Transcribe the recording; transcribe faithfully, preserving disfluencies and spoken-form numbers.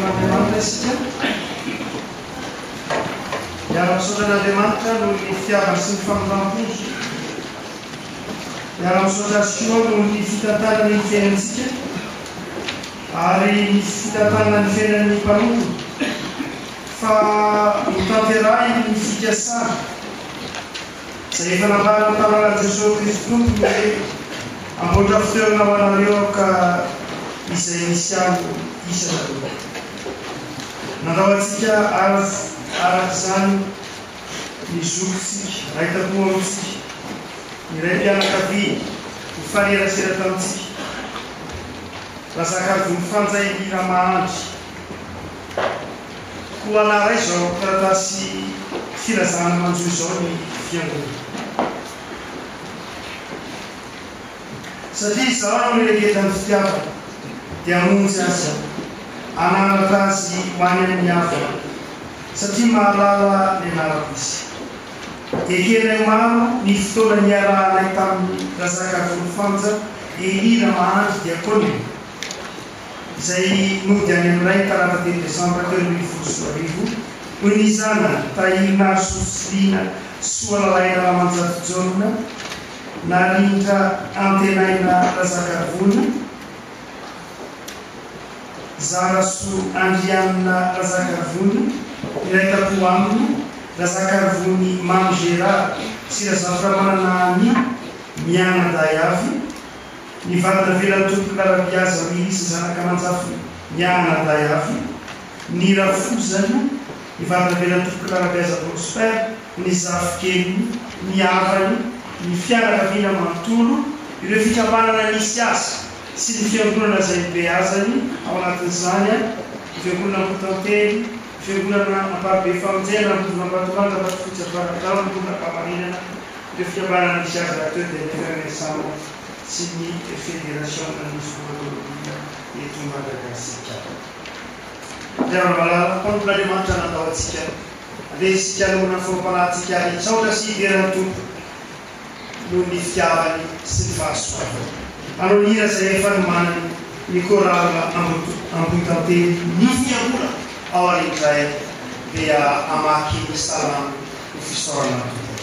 matemática. Ja, vam sols anar de marca, no iniciava cinc bambus. Ja, vam sols això, no iniciava la diferència. Ara iniciava la diferència ni per un. Fa un taterà i iniciava sa. Seguim a la part de la Jesús Crist, que amb un tractor no van arribar que i s'iniciava i s'adorava. Nadalsika als Arazan Nisuksik, Raitakumovsik, Nirebianakavi, Ufanira Siratansik, Lasaka Kumfanza Ibira Mahanji. Kuala Rejo Tatasi Kirasan Manzuzoni Fiangu. Sadi Sarano Melegetan Fiaba, Diamun Siasa, Ananatasi Wanyan Yafa. Sati malala nenarapis. Ekiren mama niftola nyara naitam rasaka fulfanza eira maanj diakoni. Zai nu janem raita rabatete sampateri mifusu arivu. Unizana taina suslina suala laira manzat jorna. Naringa antena ina rasaka vuna. Zara su andiana rasaka vuna. Direita para o âmbito da sacarvuni manjera se a safra manani miana daiavi ni vada vila tudo para viajar e se sana camanzafi miana daiavi ni rafuzana ni vada vila tudo para viajar prosper ni safkeni ni avani ni fiara vila mantulu e refica para inicias se defiam nas empresas ao na Tanzânia defiam na Portugal Figura na parte de fronteira, na parte de fronteira, na parte de fronteira, na parte de fronteira, na parte de fronteira, na parte de fronteira, na parte de Awal itu saya dia amaki salam ufisorna.